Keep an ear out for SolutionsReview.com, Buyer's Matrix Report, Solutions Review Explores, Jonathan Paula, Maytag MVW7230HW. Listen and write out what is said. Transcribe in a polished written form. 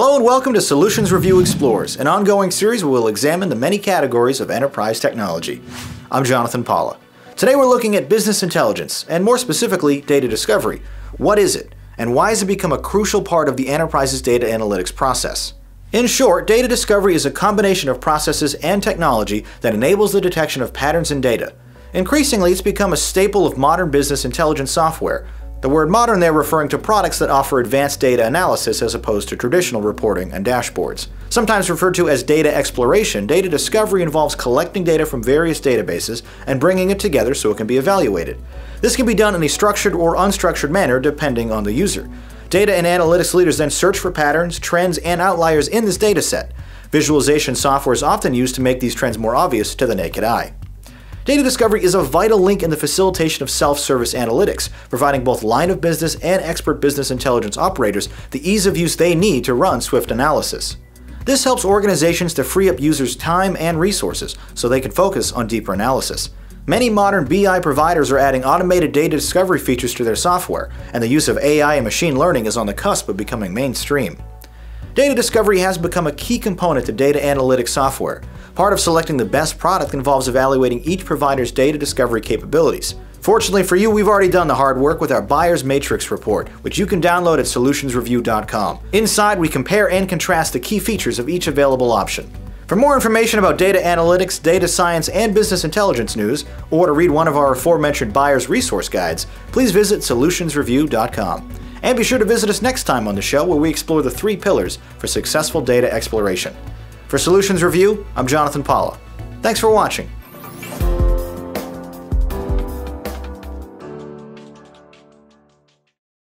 Hello and welcome to Solutions Review Explores, an ongoing series where we'll examine the many categories of enterprise technology. I'm Jonathan Paula. Today we're looking at business intelligence, and more specifically, data discovery. What is it, and why has it become a crucial part of the enterprise's data analytics process? In short, data discovery is a combination of processes and technology that enables the detection of patterns in data. Increasingly, it's become a staple of modern business intelligence software. The word modern there referring to products that offer advanced data analysis as opposed to traditional reporting and dashboards. Sometimes referred to as data exploration, data discovery involves collecting data from various databases and bringing it together so it can be evaluated. This can be done in a structured or unstructured manner depending on the user. Data and analytics leaders then search for patterns, trends, and outliers in this dataset. Visualization software is often used to make these trends more obvious to the naked eye. Data discovery is a vital link in the facilitation of self-service analytics, providing both line-of-business and expert business intelligence operators the ease of use they need to run swift analysis. This helps organizations to free up users' time and resources so they can focus on deeper analysis. Many modern BI providers are adding automated data discovery features to their software, and the use of AI and machine learning is on the cusp of becoming mainstream. Data discovery has become a key component to data analytics software. Part of selecting the best product involves evaluating each provider's data discovery capabilities. Fortunately for you, we've already done the hard work with our Buyer's Matrix Report, which you can download at SolutionsReview.com. Inside, we compare and contrast the key features of each available option. For more information about data analytics, data science, and business intelligence news, or to read one of our aforementioned Buyer's Resource Guides, please visit SolutionsReview.com. And be sure to visit us next time on the show where we explore the three pillars for successful data exploration. For Solutions Review, I'm Jonathan Paula. Thanks for watching.